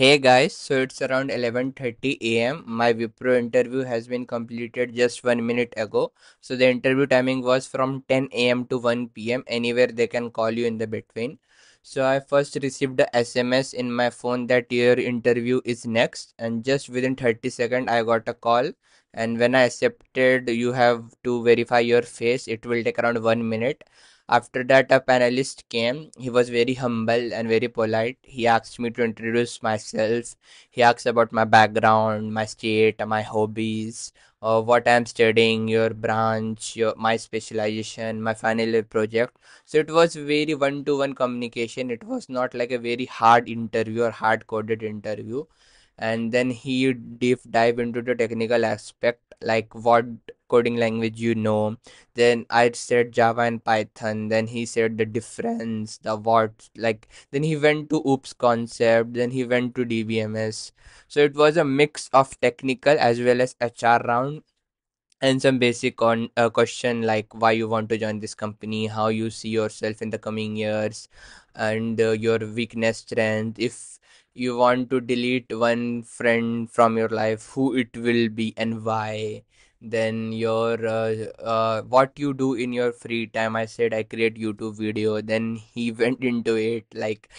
Hey guys, so it's around 11:30 a.m. My Wipro interview has been completed just 1 minute ago. So the interview timing was from 10 a.m. to 1 p.m. Anywhere they can call you in the between. So I first received the SMS in my phone that your interview is next, and just within 30 seconds I got a call, and when I accepted, you have to verify your face. It will take around 1 minute. After that, a panelist came. He was very humble and very polite. He asked me to introduce myself. He asked about my background, my state, my hobbies, what I am studying, your branch, my specialization, my final year project. So it was very one-to-one communication. It was not like a very hard interview or hard-coded interview. And then he deep dive into the technical aspect, like what coding language you know. Then I said Java and Python. Then he said the difference, the what, like. Then he went to OOPS concept. Then he went to DBMS. So it was a mix of technical as well as HR round, and some basic on question like why you want to join this company, how you see yourself in the coming years, and your weakness, strength. If you want to delete one friend from your life, who it will be and why. Then your what you do in your free time. I said I create YouTube video. Then he went into it like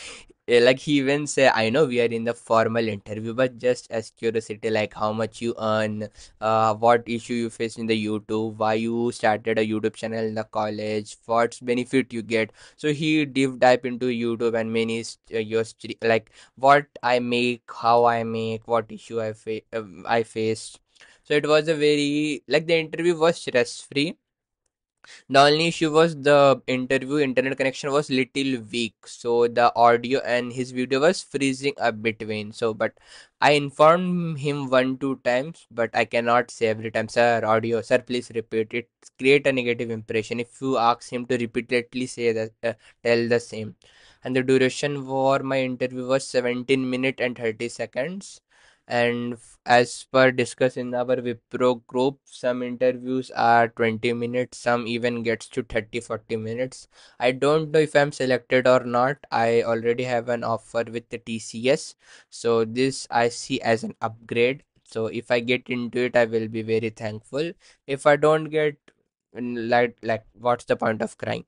he even said, I know we are in the formal interview, but just as curiosity, like how much you earn, what issue you face in the YouTube, why you started a YouTube channel in the college, what benefit you get. So he deep dive into YouTube and many like what I make, how I make, what issue I faced. So it was a very, like, the interview was stress-free. The only issue was the internet connection was little weak, so the audio and his video was freezing up between. So but I informed him 1-2 times, but I cannot say every time, sir, audio, sir, please repeat. It create a negative impression if you ask him to repeatedly say that, tell the same. And the duration for my interview was 17 minutes and 30 seconds. And as per discussed in our Wipro group, some interviews are 20 minutes, some even gets to 30-40 minutes. I don't know if I'm selected or not. I already have an offer with the TCS. So this I see as an upgrade. So if I get into it, I will be very thankful. If I don't get, like what's the point of crying?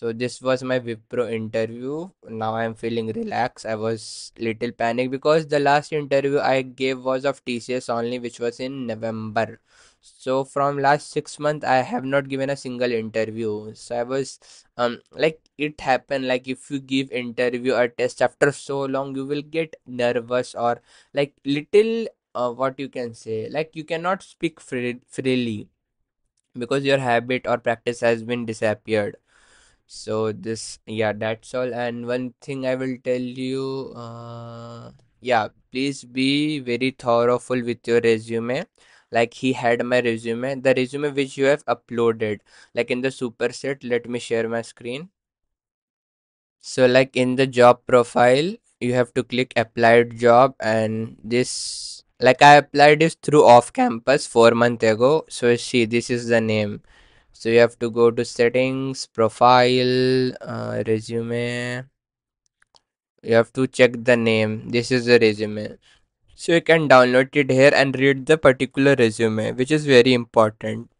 So this was my Wipro interview. Now I am feeling relaxed. I was little panicked because the last interview I gave was of TCS only, which was in November. So from last 6 months, I have not given a single interview. So I was like, it happened, like if you give interview or test after so long, you will get nervous or like little what you can say, like you cannot speak freely because your habit or practice has been disappeared. So this, yeah, that's all. And one thing I will tell you, yeah, please be very thoroughful with your resume. Like he had my resume, the resume which you have uploaded, like in the superset. Let me share my screen. So like in the job profile, you have to click applied job, and this, like I applied this through off campus 4 months ago. So see, this is the name. So you have to go to settings, profile, resume. You have to check the name. This is the resume. So you can download it here and read the particular resume, which is very important.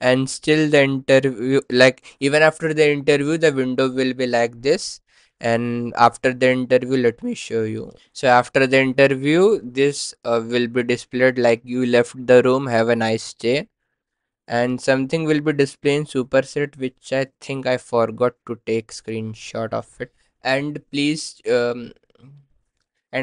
And still the interview, like even after the interview, the window will be like this. And after the interview, let me show you. So after the interview, this will be displayed like you left the room, have a nice day. And something will be displayed in superset, which I think I forgot to take screenshot of it. And please, and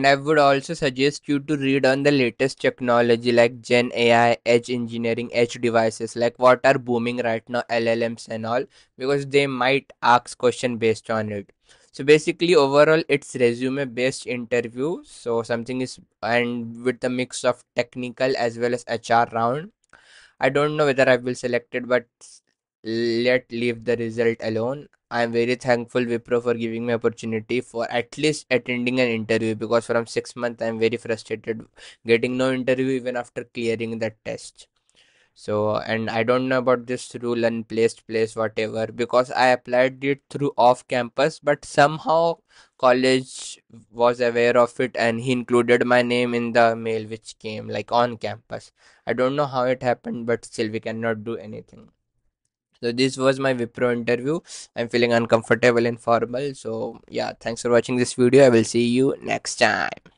I would also suggest you to read on the latest technology like GenAI, edge engineering, edge devices, like what are booming right now, LLMs and all, because they might ask question based on it. So basically overall it's resume based interview. So something is, and with the mix of technical as well as HR round. I don't know whether I will select it, but let's leave the result alone. I am very thankful Wipro for giving me opportunity for at least attending an interview, because from 6 months I am very frustrated getting no interview even after clearing the test. So, and I don't know about this rule and placed place, whatever, because I applied it through off campus, but somehow college was aware of it, and he included my name in the mail which came like on campus. I don't know how it happened, but still we cannot do anything. So this was my Wipro interview. I'm feeling uncomfortable and formal. So yeah, thanks for watching this video. I will see you next time.